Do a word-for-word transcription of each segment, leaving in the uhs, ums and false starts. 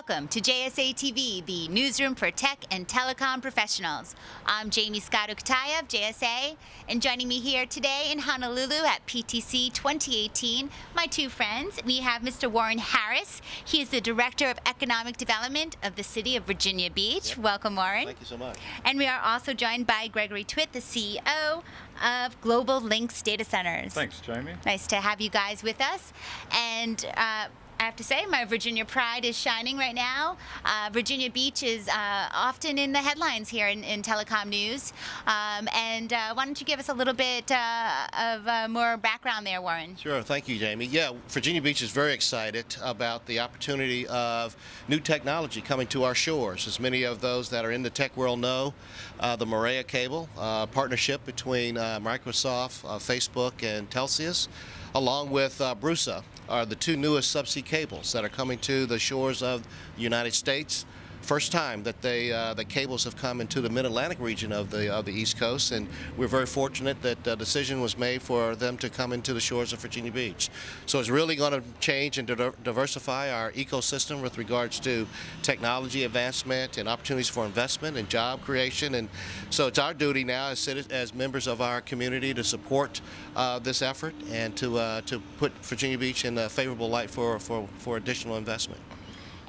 Welcome to J S A T V, the newsroom for tech and telecom professionals. I'm Jamie Scotto of J S A, and joining me here today in Honolulu at P T C twenty eighteen, my two friends. We have Mister Warren Harris. He is the Director of Economic Development of the City of Virginia Beach. Yep. Welcome, Warren. Thank you so much. And we are also joined by Gregory Twitt, the C E O of Globalinx Data Centers. Thanks, Jamie. Nice to have you guys with us. And uh, I have to say, my Virginia pride is shining right now. Uh, Virginia Beach is uh, often in the headlines here in, in telecom news. Um, and uh, why don't you give us a little bit uh, of uh, more background there, Warren? Sure. Thank you, Jamie. Yeah, Virginia Beach is very excited about the opportunity of new technology coming to our shores. As many of those that are in the tech world know, uh, the Marea Cable uh, partnership between uh, Microsoft, uh, Facebook, and Telxius, along with uh, BRUSA, are the two newest subsea cables that are coming to the shores of the United States. First time that they, uh, the cables have come into the Mid-Atlantic region of the of the East Coast, and we're very fortunate that a decision was made for them to come into the shores of Virginia Beach. So it's really going to change and diversify our ecosystem with regards to technology advancement and opportunities for investment and job creation. And so it's our duty now as as members of our community to support uh, this effort and to uh, to put Virginia Beach in a favorable light for for, for additional investment.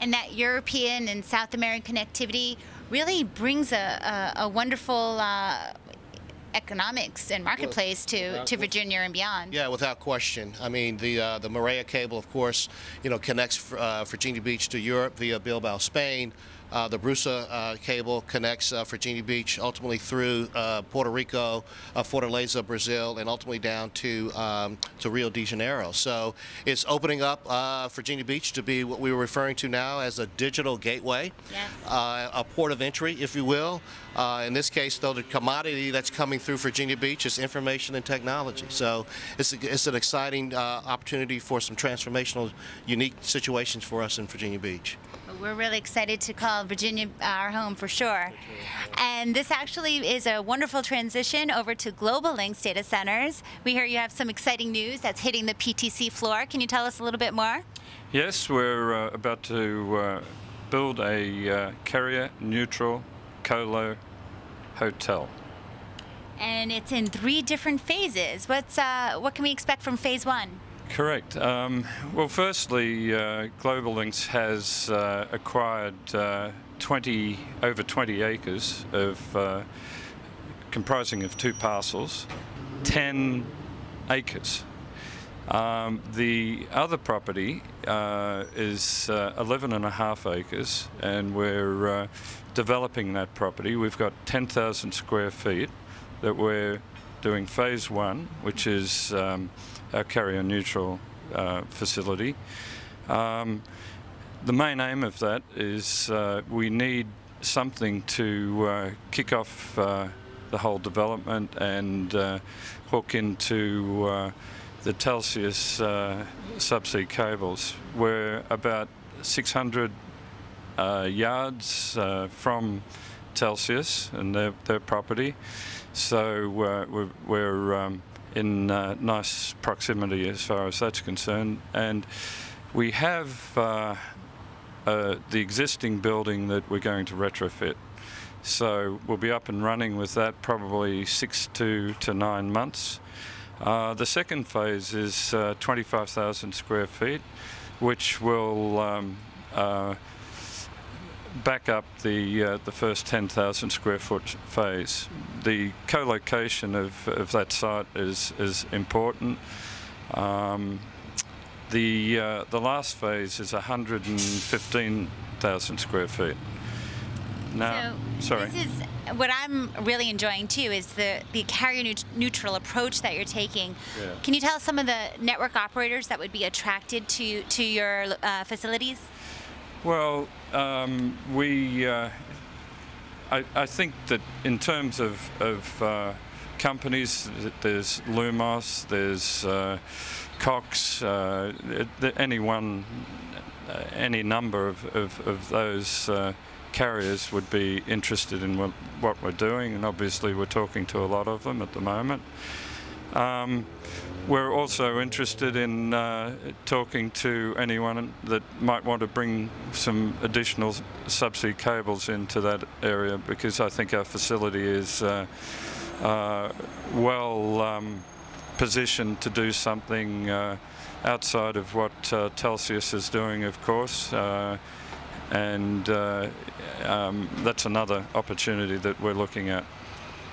And that European and South American connectivity really brings a, a, a wonderful uh, economics and marketplace to, to Virginia and beyond. Yeah, without question. I mean, the uh, the Marea Cable, of course, you know, connects uh, Virginia Beach to Europe via Bilbao, Spain. Uh, the BRUSA uh, cable connects uh, Virginia Beach ultimately through uh, Puerto Rico, uh, Fortaleza, Brazil, and ultimately down to um, to Rio de Janeiro. So it's opening up uh, Virginia Beach to be what we were referring to now as a digital gateway, yes. uh, a port of entry, if you will. Uh, in this case, though, the commodity that's coming through Virginia Beach is information and technology. So it's, a, it's an exciting uh, opportunity for some transformational, unique situations for us in Virginia Beach. We're really excited to call Virginia our home for sure. And this actually is a wonderful transition over to Globalinx Data Centers. We hear you have some exciting news that's hitting the P T C floor. Can you tell us a little bit more? Yes, we're uh, about to uh, build a uh, carrier-neutral colo hotel. And it's in three different phases. What's, uh, what can we expect from phase one? Correct. Um, well, firstly, uh, Globalinx has uh, acquired uh, twenty over twenty acres of uh, comprising of two parcels, ten acres. Um, the other property uh, is uh, eleven and a half acres, and we're uh, developing that property. We've got ten thousand square feet that we're doing phase one, which is um, our carrier neutral uh, facility. Um, the main aim of that is uh, we need something to uh, kick off uh, the whole development and uh, hook into uh, the Telxius uh, subsea cables. We're about six hundred uh, yards uh, from Telxius and their, their property. So uh, we're, we're um, in uh, nice proximity as far as that's concerned. And we have uh, uh, the existing building that we're going to retrofit. So we'll be up and running with that probably six to, to nine months. Uh, the second phase is uh, twenty-five thousand square feet, which will um, uh, back up the uh, the first ten thousand square foot phase. The co-location of, of that site is is important. Um, the uh, the last phase is one hundred fifteen thousand square feet. Now, so sorry. This is what I'm really enjoying too is the the carrier neutral approach that you're taking. Yeah. Can you tell us some of the network operators that would be attracted to to your uh, facilities? Well, um, we, uh, I, I think that in terms of, of uh, companies, there's Lumos, there's uh, Cox, uh, any one, uh, any number of, of, of those uh, carriers would be interested in what, what we're doing, and obviously we're talking to a lot of them at the moment. Um, we're also interested in uh, talking to anyone that might want to bring some additional subsea cables into that area, because I think our facility is uh, uh, well um, positioned to do something uh, outside of what uh, Telxius is doing, of course. Uh, and uh, um, that's another opportunity that we're looking at.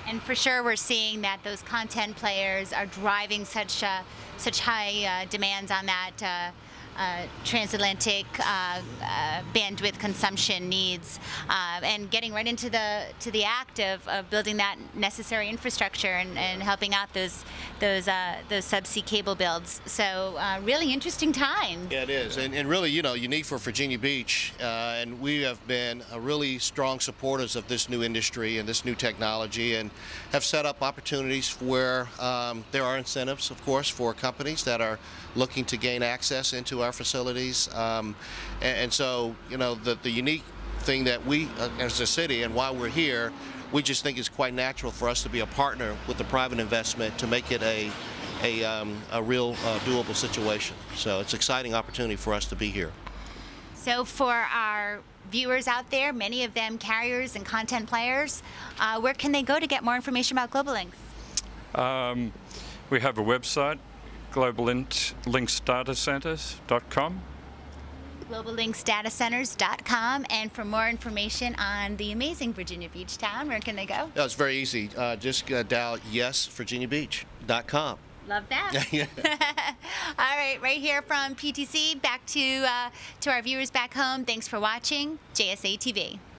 And for sure we're seeing that those content players are driving such uh, such high uh, demands on that uh, uh, transatlantic uh, uh, bandwidth consumption needs, uh, and getting right into the to the act of, of building that necessary infrastructure and, and helping out those those uh, those subsea cable builds. So uh, really interesting time. Yeah, it is, and, and really, you know, unique for Virginia Beach, uh, and we have been a really strong supporters of this new industry and this new technology, and have set up opportunities where um, there are incentives, of course, for companies that are looking to gain access into our facilities, um, and, and so, you know, the, the unique thing that we uh, as a city, and why we're here, we just think it's quite natural for us to be a partner with the private investment to make it a a, um, a real uh, doable situation. So it's an exciting opportunity for us to be here. So for our viewers out there, many of them carriers and content players, uh, where can they go to get more information about Globalinx? Um, we have a website, Globalinx Data Centers dot com. Globalinx Data Centers dot com, and for more information on the amazing Virginia Beach town, where can they go? No, it's very easy. Uh, just uh, dial Yes Virginia Beach dot com. Love that. Yeah. All right, right here from P T C, back to uh, to our viewers back home. Thanks for watching J S A T V.